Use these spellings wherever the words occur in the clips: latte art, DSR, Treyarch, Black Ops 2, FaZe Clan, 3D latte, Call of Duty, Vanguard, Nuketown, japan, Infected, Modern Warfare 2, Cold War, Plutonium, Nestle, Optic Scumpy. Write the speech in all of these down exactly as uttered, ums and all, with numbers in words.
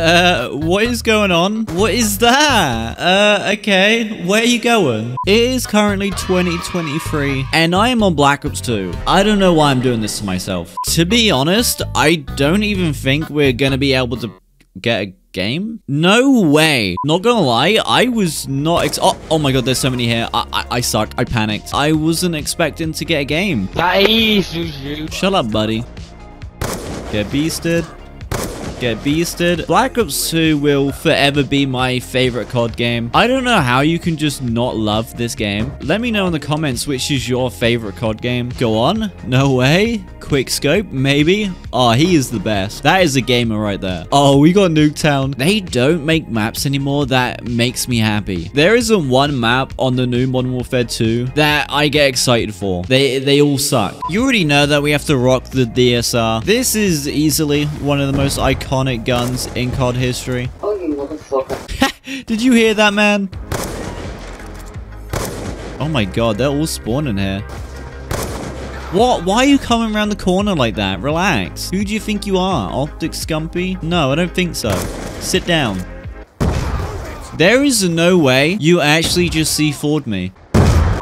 Uh, what is going on? What is that? Uh, okay, where are you going? It is currently twenty twenty-three, and I am on Black Ops two. I don't know why I'm doing this to myself. To be honest, I don't even think we're gonna be able to get a game? No way. Not gonna lie, I was not ex- oh, oh my god, there's so many here. I, I I suck. I panicked. I wasn't expecting to get a game. Shut up, buddy. Get beasted. Get beasted. Black Ops two will forever be my favorite C O D game. I don't know how you can just not love this game. Let me know in the comments which is your favorite C O D game. Go on. No way. Quick scope, maybe. Oh, he is the best. That is a gamer right there. Oh, we got Nuketown. They don't make maps anymore. That makes me happy. There isn't one map on the new Modern Warfare two that I get excited for. They they all suck. You already know that we have to rock the D S R. This is easily one of the most iconic Iconic guns in C O D history. Oh, you motherfucker. Did you hear that, man? Oh my god, they're all spawning here. What? Why are you coming around the corner like that? Relax. Who do you think you are? Optic Scumpy? No, I don't think so. Sit down. There is no way you actually just C four'd me.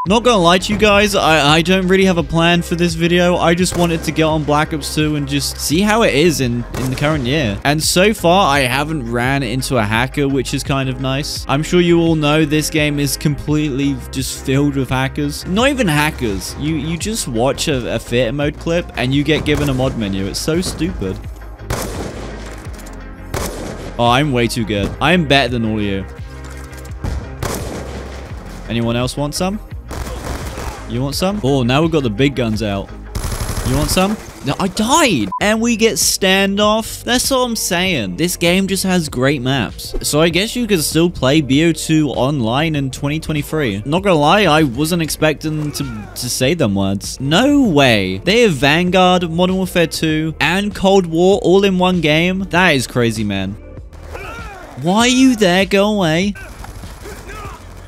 Not gonna lie to you guys, I, I don't really have a plan for this video. I just wanted to get on Black Ops two and just see how it is in, in the current year. And so far, I haven't ran into a hacker, which is kind of nice. I'm sure you all know this game is completely just filled with hackers. Not even hackers. You, you just watch a, a theater mode clip and you get given a mod menu. It's so stupid. Oh, I'm way too good. I'm better than all of you. Anyone else want some? You want some? Oh, now we've got the big guns out. You want some? No, I died! And we get standoff. That's what I'm saying. This game just has great maps. So I guess you could still play B O two online in twenty twenty-three. Not gonna lie, I wasn't expecting to, to say them words. No way. They have Vanguard, Modern Warfare two, and Cold War all in one game. That is crazy, man. Why are you there? Go away.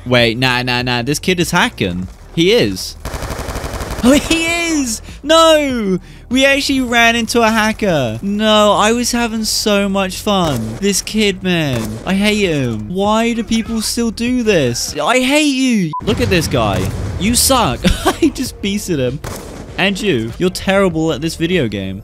Wait, nah, nah, nah. This kid is hacking. He is. Oh, he is! No! We actually ran into a hacker. No, I was having so much fun. This kid, man. I hate him. Why do people still do this? I hate you. Look at this guy. You suck. I just beasted him. And you. You're terrible at this video game.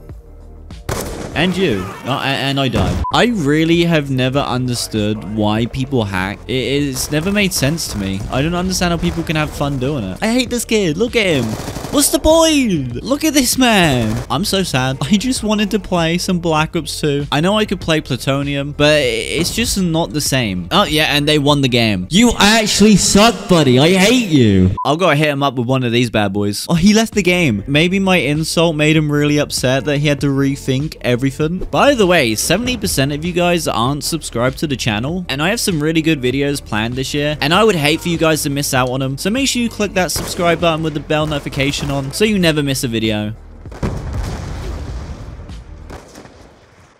And you. Oh, and I died. I really have never understood why people hack. It's never made sense to me. I don't understand how people can have fun doing it. I hate this kid. Look at him. What's the point? Look at this man. I'm so sad. I just wanted to play some Black Ops two. I know I could play Plutonium, but it's just not the same. Oh, yeah, and they won the game. You actually suck, buddy. I hate you. I'll go hit him up with one of these bad boys. Oh, he left the game. Maybe my insult made him really upset that he had to rethink everything. By the way, seventy percent of you guys aren't subscribed to the channel, and I have some really good videos planned this year, and I would hate for you guys to miss out on them. So make sure you click that subscribe button with the bell notification on so you never miss a video.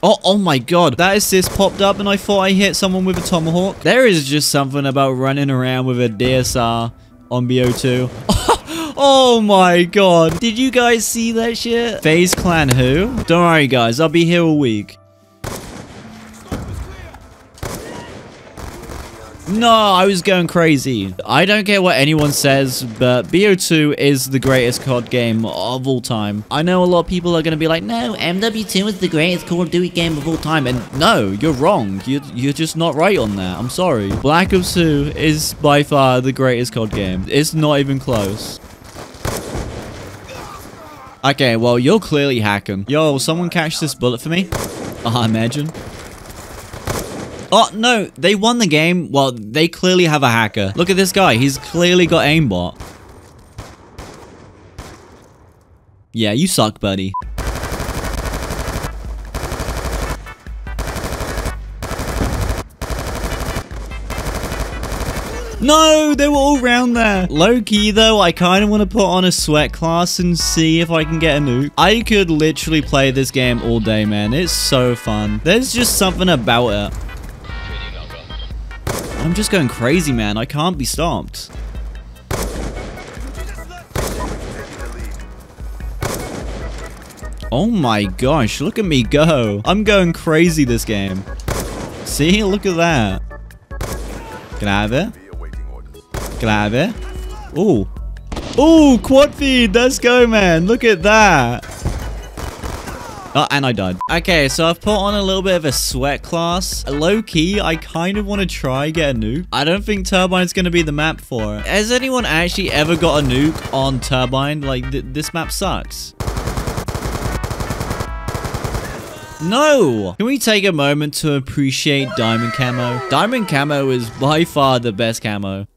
Oh, oh my god. That assist popped up and I thought I hit someone with a tomahawk. There is just something about running around with a D S R on B O two. Oh my god. Did you guys see that shit? FaZe Clan who? Don't worry guys, I'll be here all week. No, I was going crazy. I don't care what anyone says, but B O two is the greatest C O D game of all time. I know a lot of people are going to be like, no, M W two is the greatest Call of Duty game of all time. And no, you're wrong. You're, you're just not right on that. I'm sorry. Black Ops two is by far the greatest C O D game. It's not even close. Okay, well, you're clearly hacking. Yo, will someone catch this bullet for me? I imagine. Oh, no. They won the game. Well, they clearly have a hacker. Look at this guy. He's clearly got aimbot. Yeah, you suck, buddy. No, they were all round there. Low key though, I kind of want to put on a sweat class and see if I can get a nuke. I could literally play this game all day, man. It's so fun. There's just something about it. I'm just going crazy, man. I can't be stopped. Oh my gosh, look at me go. I'm going crazy this game. See, look at that. Get out of there. Get out of there. Ooh. Ooh, quad feed. Let's go, man. Look at that. Oh, and I died. Okay, so I've put on a little bit of a sweat class. Low-key, I kind of want to try get a nuke. I don't think Turbine's going to be the map for it. Has anyone actually ever got a nuke on Turbine? Like, th this map sucks. No! Can we take a moment to appreciate Diamond Camo? Diamond Camo is by far the best camo.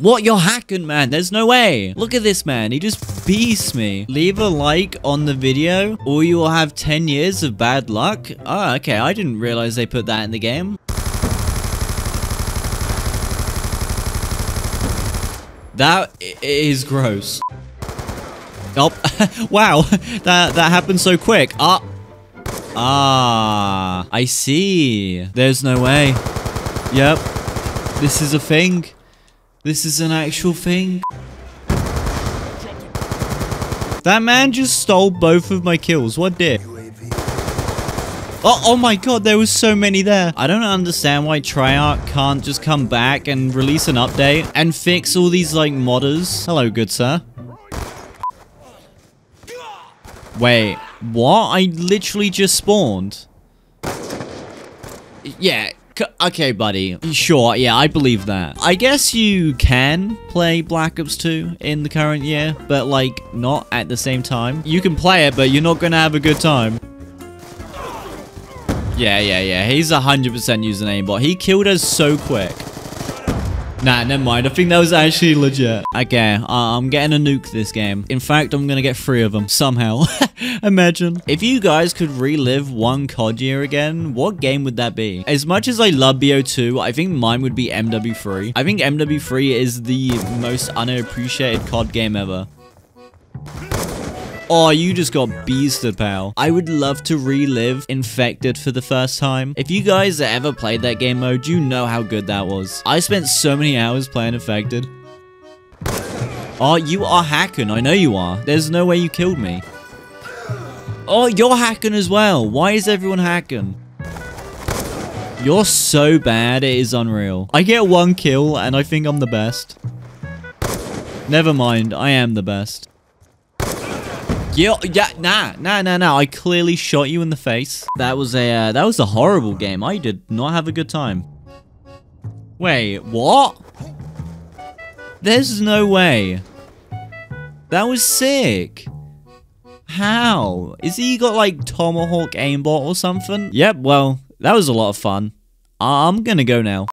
What? You're hacking, man. There's no way. Look at this, man. He just beasts me. Leave a like on the video or you will have ten years of bad luck. Oh, okay. I didn't realize they put that in the game. That is gross. Oh, wow. That, that happened so quick. Ah. Ah. I see. There's no way. Yep. This is a thing. This is an actual thing. That man just stole both of my kills. What dick? Oh, oh my god, there was so many there. I don't understand why Treyarch can't just come back and release an update and fix all these, like, modders. Hello, good sir. Wait, what? I literally just spawned. Yeah. Okay, buddy. Sure, yeah, I believe that. I guess you can play Black Ops two in the current year, but, like, not at the same time. You can play it, but you're not gonna have a good time. Yeah, yeah, yeah. He's one hundred percent using aimbot. He killed us so quick. Nah, never mind. I think that was actually legit. Okay, uh, I'm getting a nuke this game. In fact, I'm gonna get three of them somehow. Imagine. If you guys could relive one C O D year again, what game would that be? As much as I love B O two, I think mine would be M W three. I think M W three is the most unappreciated C O D game ever. Oh, you just got beasted, pal. I would love to relive Infected for the first time. If you guys ever played that game mode, you know how good that was. I spent so many hours playing Infected. Oh, you are hacking. I know you are. There's no way you killed me. Oh, you're hacking as well. Why is everyone hacking? You're so bad, it is unreal. I get one kill, and I think I'm the best. Never mind, I am the best. Yeah, yeah, nah, nah, nah, nah. I clearly shot you in the face. That was a, uh, that was a horrible game. I did not have a good time. Wait, what? There's no way. That was sick. How? Is he got, like, Tomahawk aimbot or something? Yep, well, that was a lot of fun. I'm gonna go now.